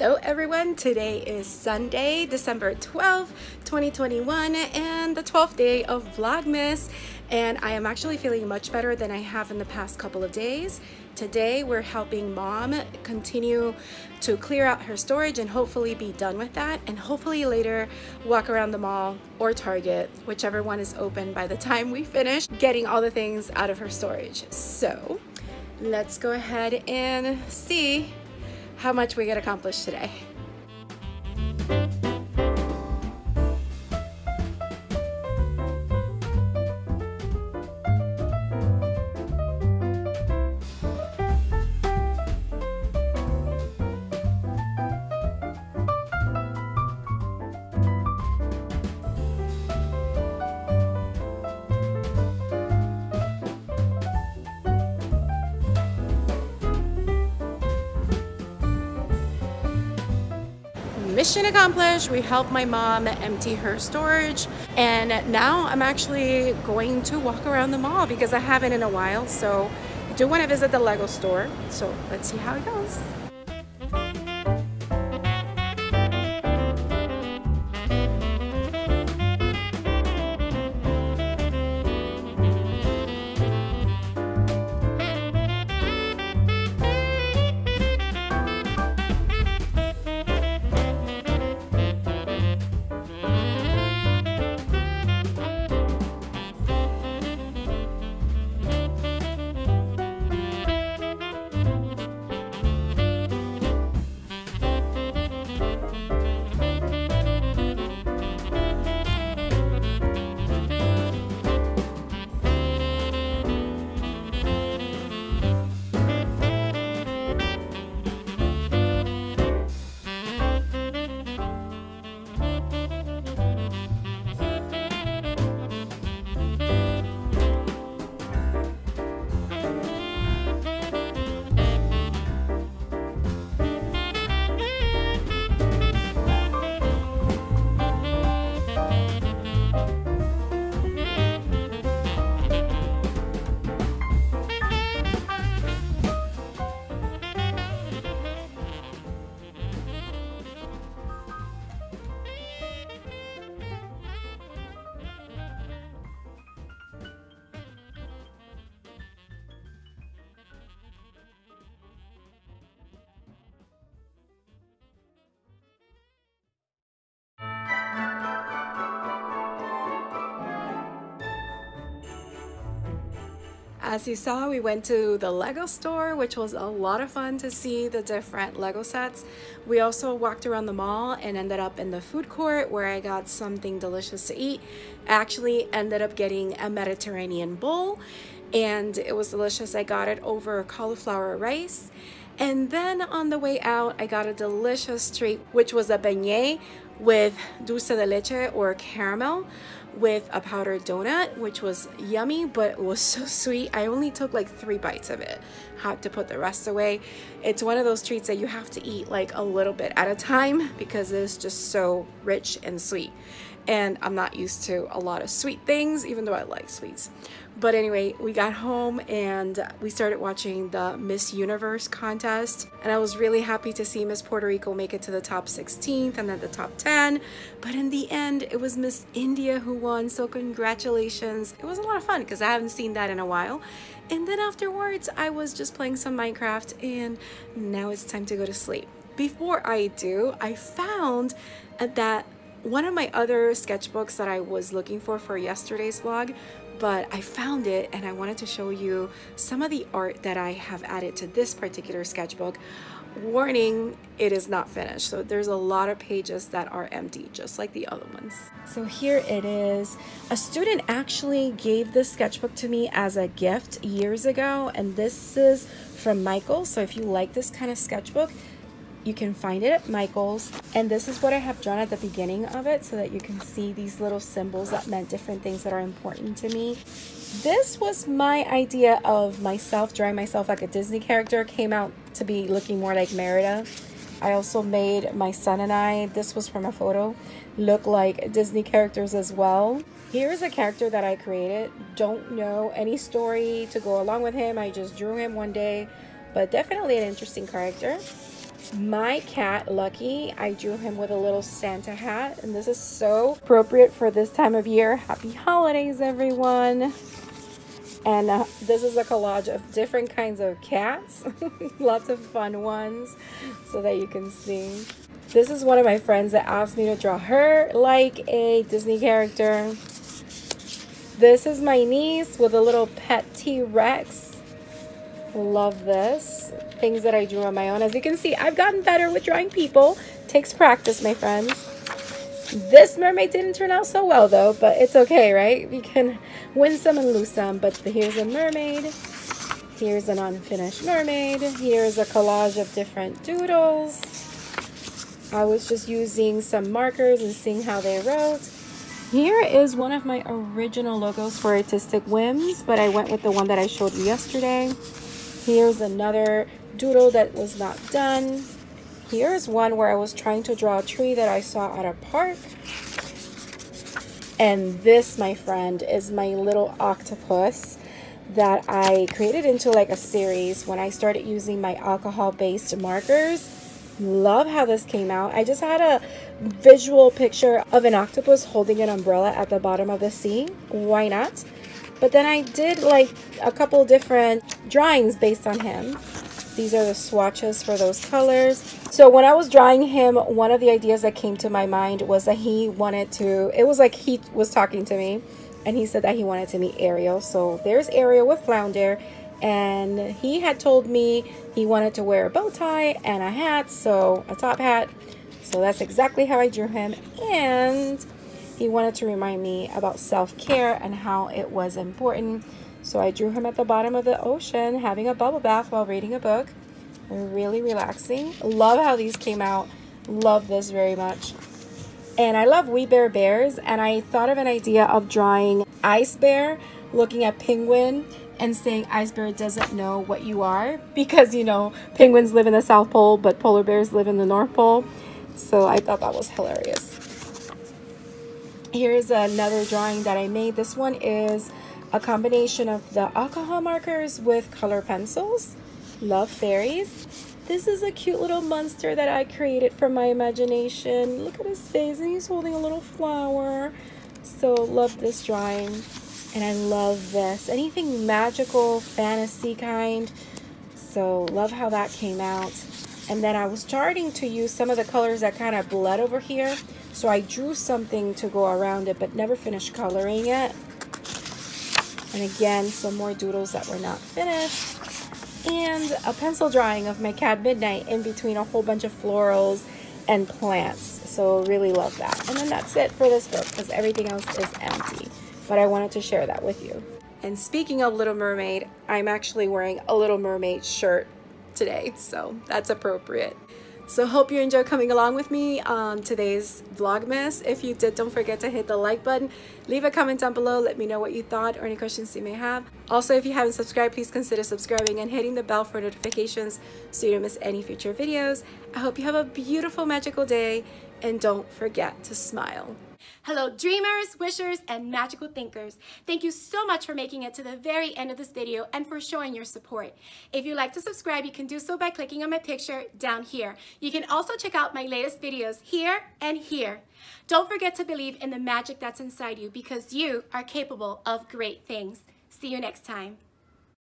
Hello everyone, today is Sunday, December 12th, 2021 and the 12th day of Vlogmas, and I am actually feeling much better than I have in the past couple of days. Today we're helping mom continue to clear out her storage and hopefully be done with that, and hopefully later walk around the mall or Target, whichever one is open by the time we finish getting all the things out of her storage. So let's go ahead and see how much we get accomplished today. Mission accomplished. We helped my mom empty her storage, and now I'm actually going to walk around the mall because I haven't in a while, so I do want to visit the Lego store, so let's see how it goes. As you saw, we went to the Lego store, which was a lot of fun to see the different Lego sets. We also walked around the mall and ended up in the food court where I got something delicious to eat. I actually ended up getting a Mediterranean bowl and it was delicious. I got it over cauliflower rice. And then on the way out, I got a delicious treat, which was a beignet with dulce de leche or caramel with a powdered donut, which was yummy, but it was so sweet. I only took like 3 bites of it. Had to put the rest away. It's one of those treats that you have to eat like a little bit at a time because it's just so rich and sweet. And I'm not used to a lot of sweet things, even though I like sweets. But anyway, we got home and we started watching the Miss Universe contest. And I was really happy to see Miss Puerto Rico make it to the top 16th and then the top 10. But in the end, it was Miss India who won, so congratulations. It was a lot of fun because I haven't seen that in a while. And then afterwards, I was just playing some Minecraft and now it's time to go to sleep. Before I do, I found that one of my other sketchbooks that I was looking for yesterday's vlog, but I found it and I wanted to show you some of the art that I have added to this particular sketchbook. Warning, it is not finished, so there's a lot of pages that are empty, just like the other ones. So here it is. A student actually gave this sketchbook to me as a gift years ago, and this is from Michael's. So if you like this kind of sketchbook, you can find it at Michael's, and this is what I have drawn at the beginning of it so that you can see these little symbols that meant different things that are important to me. This was my idea of myself, drawing myself like a Disney character. Came out to be looking more like Merida. I also made my son and I, this was from a photo, look like Disney characters as well. Here's a character that I created. Don't know any story to go along with him. I just drew him one day, but definitely an interesting character. My cat, Lucky, I drew him with a little Santa hat, and this is so appropriate for this time of year. Happy holidays, everyone. And this is a collage of different kinds of cats. Lots of fun ones, so that you can see. This is one of my friends that asked me to draw her like a Disney character. This is my niece with a little pet T-Rex. Love this. Things that I drew on my own. As you can see, I've gotten better with drawing people. Takes practice, my friends. This mermaid didn't turn out so well though, but it's okay, right? We can win some and lose some. But here's a mermaid. Here's an unfinished mermaid. Here's a collage of different doodles. I was just using some markers and seeing how they wrote. Here is one of my original logos for Artistic Whims, but I went with the one that I showed you yesterday. Here's another doodle that was not done. Here's one where I was trying to draw a tree that I saw at a park. And this, my friend, is my little octopus that I created into like a series when I started using my alcohol-based markers. Love how this came out. I just had a visual picture of an octopus holding an umbrella at the bottom of the sea. Why not? But then I did like a couple different drawings based on him. These are the swatches for those colors. So when I was drawing him, one of the ideas that came to my mind was that he wanted to, it was like he was talking to me and he said that he wanted to meet Ariel. So there's Ariel with Flounder, and he had told me he wanted to wear a bow tie and a hat, so a top hat. So that's exactly how I drew him, and he wanted to remind me about self-care and how it was important. So I drew him at the bottom of the ocean having a bubble bath while reading a book. Really relaxing. Love how these came out. Love this very much. And I love We Bare Bears, and I thought of an idea of drawing Ice Bear looking at Penguin and saying Ice Bear doesn't know what you are, because you know penguins live in the South Pole but polar bears live in the North Pole. So I thought that was hilarious. Here's another drawing that I made. This one is a combination of the alcohol markers with color pencils. Love fairies. This is a cute little monster that I created from my imagination. Look at his face, and he's holding a little flower. So love this drawing. And I love this. Anything magical, fantasy kind. So love how that came out. And then I was starting to use some of the colors that kind of bled over here. So I drew something to go around it, but never finished coloring it. And again, some more doodles that were not finished. And a pencil drawing of my cat Midnight in between a whole bunch of florals and plants. So really love that. And then that's it for this book, because everything else is empty. But I wanted to share that with you. And speaking of Little Mermaid, I'm actually wearing a Little Mermaid shirt today, so that's appropriate. So hope you enjoy coming along with me on today's Vlogmas. If you did, don't forget to hit the like button. Leave a comment down below. Let me know what you thought or any questions you may have. Also, if you haven't subscribed, please consider subscribing and hitting the bell for notifications so you don't miss any future videos. I hope you have a beautiful, magical day, and don't forget to smile. Hello dreamers, wishers, and magical thinkers. Thank you so much for making it to the very end of this video and for showing your support. If you'd like to subscribe, you can do so by clicking on my picture down here. You can also check out my latest videos here and here. Don't forget to believe in the magic that's inside you, because you are capable of great things. See you next time.